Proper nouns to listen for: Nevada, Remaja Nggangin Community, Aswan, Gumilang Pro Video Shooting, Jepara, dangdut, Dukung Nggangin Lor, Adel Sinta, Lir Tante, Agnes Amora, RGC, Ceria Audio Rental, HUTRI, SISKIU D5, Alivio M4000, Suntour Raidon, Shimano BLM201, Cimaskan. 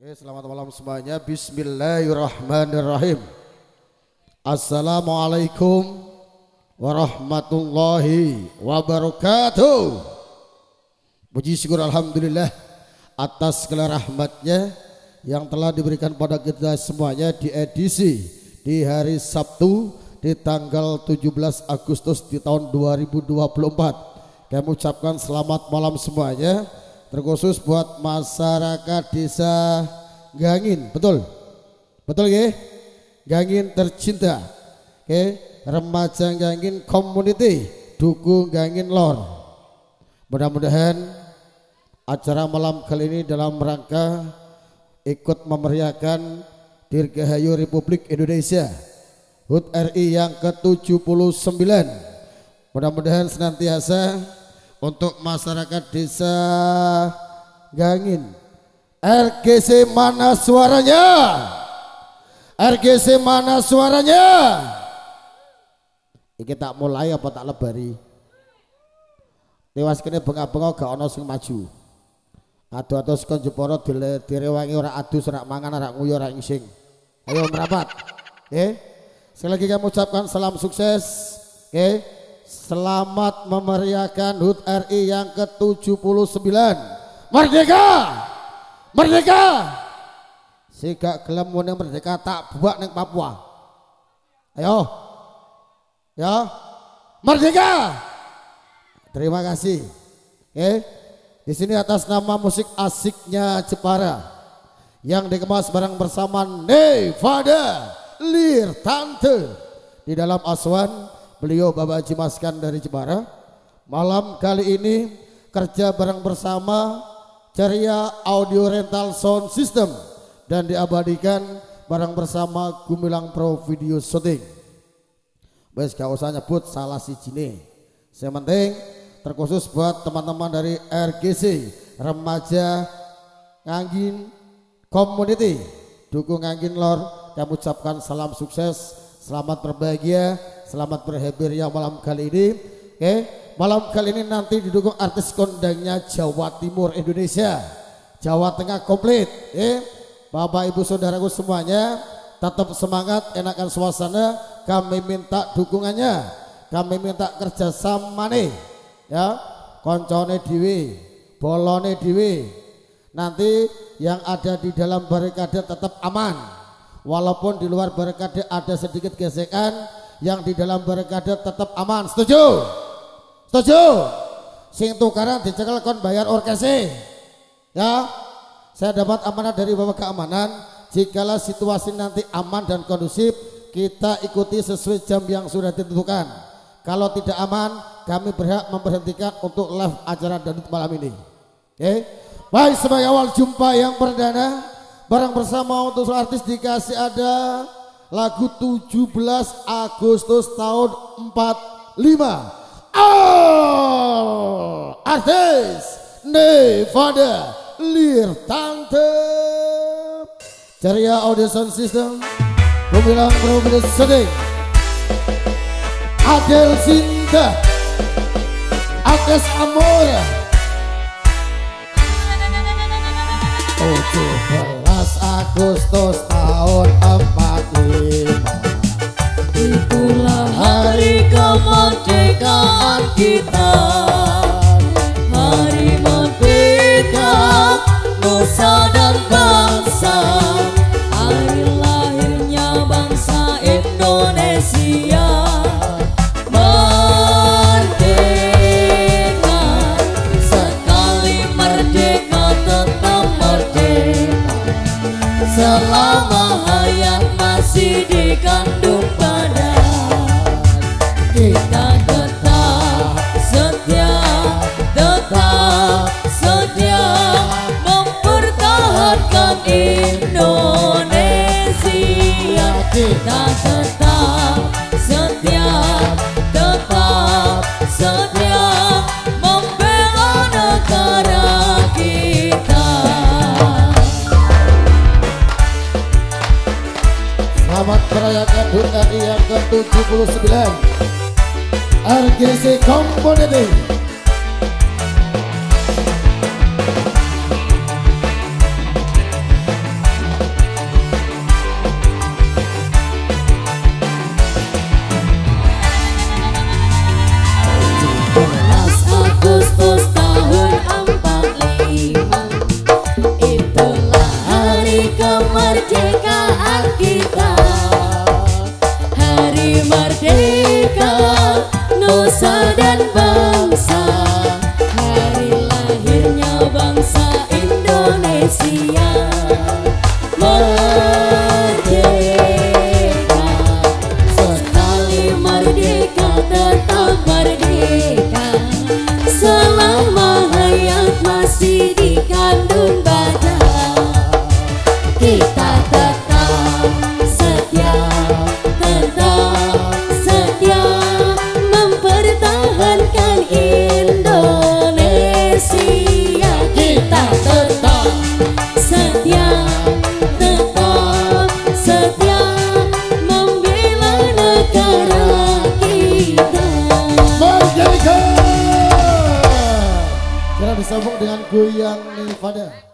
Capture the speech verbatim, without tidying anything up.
Oke, selamat malam semuanya. Bismillahirrahmanirrahim. Assalamualaikum warahmatullahi wabarakatuh. Puji syukur alhamdulillah atas segala rahmatnya yang telah diberikan pada kita semuanya di edisi di hari Sabtu di tanggal tujuh belas Agustus di tahun dua ribu dua puluh empat. Kami ucapkan selamat malam semuanya, terkhusus buat masyarakat desa Nggangin, betul, betul ya, Nggangin tercinta, oke, Remaja Nggangin Community, Dukung Nggangin Lor. Mudah-mudahan acara malam kali ini dalam rangka ikut memeriahkan Dirgahayu Republik Indonesia H U T R I yang ke tujuh puluh sembilan. Mudah-mudahan senantiasa untuk masyarakat desa Nggangin. R G C mana suaranya? R G C mana suaranya? Iki tak mulai apa tak lebari? Tewas kene bengak-bengok gak ono sing maju. Adu-adu sekon Jepara direwangi ora adus, ora mangan, ora nguyu, ora ngising. Ayo merapat. Nggih. Sekali lagi kami ucapkan salam sukses. Nggih. Selamat memeriahkan H U T R I yang ke tujuh puluh sembilan. Merdeka! Merdeka! Si gak gelem wong merdeka tak buak ning Papua. Ayo. Ya. Merdeka! Terima kasih. Oke. Di sini atas nama musik asiknya Jepara yang dikemas bareng bersama Nevada, Lir Tante di dalam Aswan. Beliau Bapak Cimaskan dari Jepara. Malam kali ini kerja bareng bersama Ceria Audio Rental Sound System dan diabadikan bareng bersama Gumilang Pro Video Shooting. Wes gak usah nyebut salah si jine. Yang penting terkhusus buat teman-teman dari R G C Remaja Nggangin Community Dukung Nggangin Lor, kami ucapkan salam sukses. Selamat berbahagia, selamat berhadiah malam kali ini. Oke, malam kali ini nanti didukung artis kondangnya Jawa Timur Indonesia, Jawa Tengah komplit. Oke, Bapak Ibu Saudaraku semuanya, tetap semangat, enakan suasana. Kami minta dukungannya, kami minta kerjasama nih, ya, koncone dewe, bolone dewe. Nanti yang ada di dalam barikade tetap aman. Walaupun di luar barikade ada sedikit gesekan, yang di dalam barikade tetap aman. Setuju? Setuju? Sing tukaran dicekel kon bayar orkese. Ya, saya dapat amanah dari Bapak Keamanan. Jikalau situasi nanti aman dan kondusif, kita ikuti sesuai jam yang sudah ditentukan. Kalau tidak aman, kami berhak memberhentikan untuk live acara dangdut malam ini. Oke? Baik, sebagai awal jumpa yang perdana. Barang bersama untuk artis dikasih ada lagu tujuh belas Agustus tahun empat puluh lima. Oh, artis Nevada, Lir Tante, Ceria Audition System, Gumilang Pro Video Shooting, Adel Sinta, Agnes Amora. Oh, Agustus tahun empat puluh lima, itulah hari kemerdekaan kita, hari merdeka nusa dan bangsa, hari lahirnya bangsa Indonesia. Merdeka, sekali merdeka tetap merdeka. Selama hayat masih dikandung badan, kita tetap setia, tetap setia mempertahankan Indonesia. Kita tetap setia, tetap setia membela negara kita. Selamat merayakan H U T R I yang ke tujuh puluh sembilan R G C Community. hari kemerdekaan kita, hari merdeka nusa dan bangsa, hari lahirnya bangsa Indonesia. Merdeka, sekali merdeka tetap merdeka, selama hayat masih di kandung badan kita tetap setia, tetap setia mempertahankan Indonesia. Kita tetap setia, tetap setia membela negara kita. Merdeka! Kita disambung dengan goyang Nevada.